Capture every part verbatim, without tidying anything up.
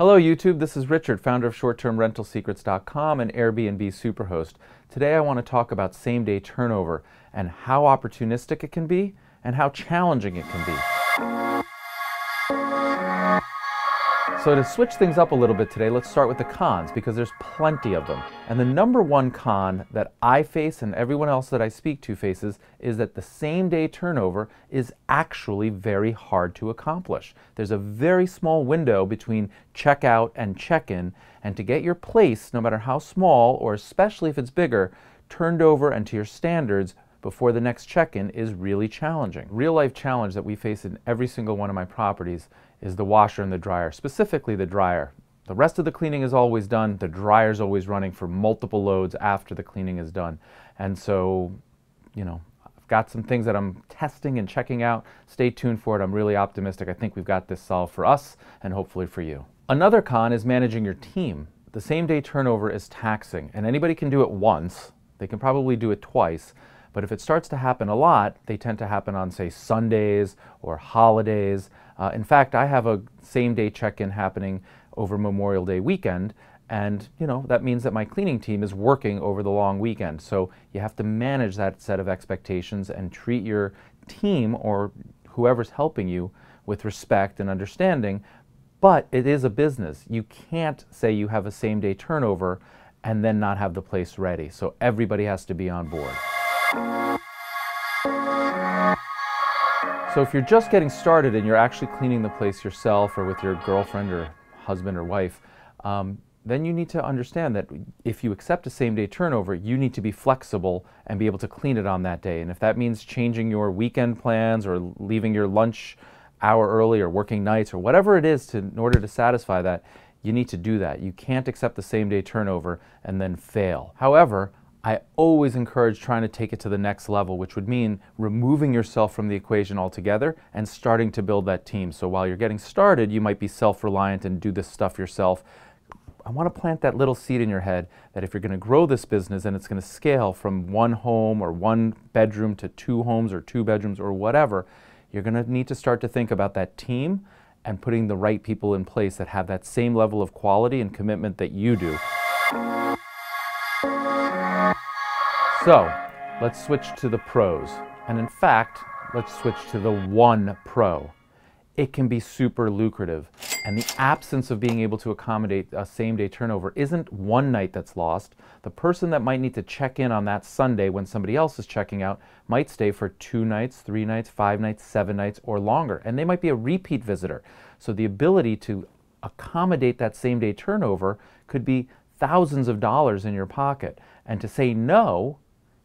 Hello YouTube, this is Richard, founder of Short Term Rental Secrets dot com and Airbnb Superhost. Today I want to talk about same-day turnover and how opportunistic it can be and how challenging it can be. So to switch things up a little bit today, let's start with the cons because there's plenty of them. And the number one con that I face and everyone else that I speak to faces is that the same-day turnover is actually very hard to accomplish. There's a very small window between checkout and check-in, and to get your place, no matter how small or especially if it's bigger, turned over and to your standards before the next check-in is really challenging. Real-life challenge that we face in every single one of my properties is the washer and the dryer, specifically the dryer. The rest of the cleaning is always done, the dryer's always running for multiple loads after the cleaning is done. And so, you know, I've got some things that I'm testing and checking out. Stay tuned for it. I'm really optimistic. I think we've got this solved for us and hopefully for you. Another con is managing your team. The same-day turnover is taxing, and anybody can do it once. They can probably do it twice. But if it starts to happen a lot, they tend to happen on, say, Sundays or holidays. Uh, in fact, I have a same-day check-in happening over Memorial Day weekend, and you know that means that my cleaning team is working over the long weekend. So you have to manage that set of expectations and treat your team or whoever's helping you with respect and understanding. But it is a business. You can't say you have a same-day turnover and then not have the place ready. So everybody has to be on board. So if you're just getting started and you're actually cleaning the place yourself or with your girlfriend or husband or wife, um, then you need to understand that if you accept a same-day turnover, you need to be flexible and be able to clean it on that day. And if that means changing your weekend plans or leaving your lunch hour early or working nights or whatever it is to, in order to satisfy that, you need to do that. You can't accept the same-day turnover and then fail. However, I always encourage trying to take it to the next level, which would mean removing yourself from the equation altogether and starting to build that team. So while you're getting started, you might be self-reliant and do this stuff yourself. I want to plant that little seed in your head that if you're going to grow this business and it's going to scale from one home or one bedroom to two homes or two bedrooms or whatever, you're going to need to start to think about that team and putting the right people in place that have that same level of quality and commitment that you do. So, let's switch to the pros, and in fact, let's switch to the one pro. It can be super lucrative, and the absence of being able to accommodate a same-day turnover isn't one night that's lost. The person that might need to check in on that Sunday when somebody else is checking out might stay for two nights, three nights, five nights, seven nights, or longer, and they might be a repeat visitor. So the ability to accommodate that same-day turnover could be thousands of dollars in your pocket, and to say no,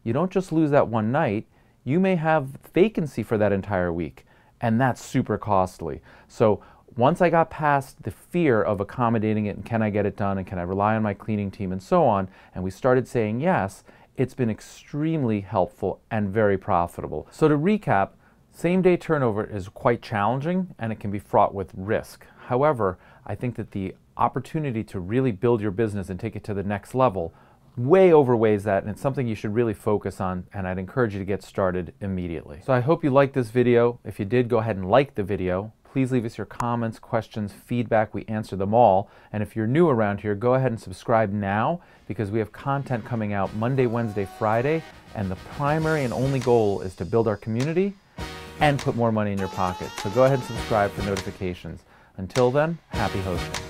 you don't just lose that one night, you may have vacancy for that entire week, and that's super costly. So once I got past the fear of accommodating it and can I get it done and can I rely on my cleaning team and so on, and we started saying yes, it's been extremely helpful and very profitable. So to recap, same-day turnover is quite challenging and it can be fraught with risk. However, I think that the opportunity to really build your business and take it to the next level way overweighs that, and it's something you should really focus on, and I'd encourage you to get started immediately. So I hope you liked this video. If you did, go ahead and like the video. Please leave us your comments, questions, feedback. We answer them all. And if you're new around here, go ahead and subscribe now because we have content coming out Monday, Wednesday, Friday, and the primary and only goal is to build our community and put more money in your pocket. So go ahead and subscribe for notifications. Until then, happy hosting.